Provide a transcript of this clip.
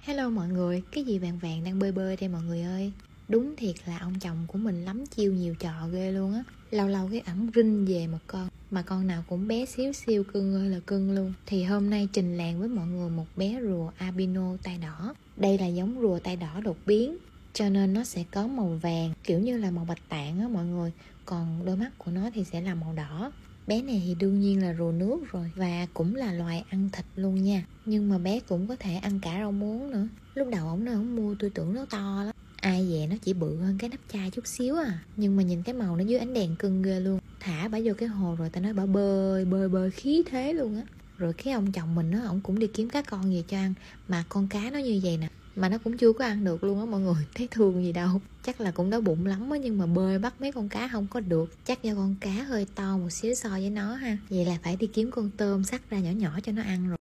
Hello mọi người, cái gì vàng vàng đang bơi bơi đây mọi người ơi. Đúng thiệt là ông chồng của mình lắm chiêu nhiều trò ghê luôn á. Lâu lâu cái ẩm rinh về một con, mà con nào cũng bé xíu xiu, cưng ơi là cưng luôn. Thì hôm nay trình làng với mọi người một bé rùa albino tai đỏ. Đây là giống rùa tai đỏ đột biến, cho nên nó sẽ có màu vàng, kiểu như là màu bạch tạng á mọi người. Còn đôi mắt của nó thì sẽ là màu đỏ. Bé này thì đương nhiên là rùa nước rồi, và cũng là loài ăn thịt luôn nha. Nhưng mà bé cũng có thể ăn cả rau muống nữa. Lúc đầu ổng mua tôi tưởng nó to lắm, ai dè nó chỉ bự hơn cái nắp chai chút xíu à. Nhưng mà nhìn cái màu nó dưới ánh đèn cưng ghê luôn. Thả bả vô cái hồ rồi ta nói bả bơi khí thế luôn á. Rồi cái ông chồng mình á, ổng cũng đi kiếm cá con về cho ăn. Mà con cá nó như vậy nè, mà nó cũng chưa có ăn được luôn á mọi người. Thấy thương gì đâu, chắc là cũng đói bụng lắm á. Nhưng mà bơi bắt mấy con cá không có được, chắc do con cá hơi to một xíu so với nó ha. Vậy là phải đi kiếm con tôm sắt ra nhỏ nhỏ cho nó ăn rồi.